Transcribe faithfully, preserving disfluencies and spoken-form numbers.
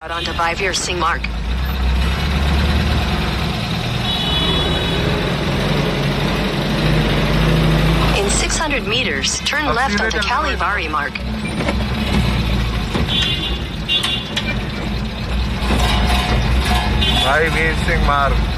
Out onto Bhai Vir Singh Marg. In six hundred meters, turn left onto Bhai Marg. Bhai Vir Singh Marg.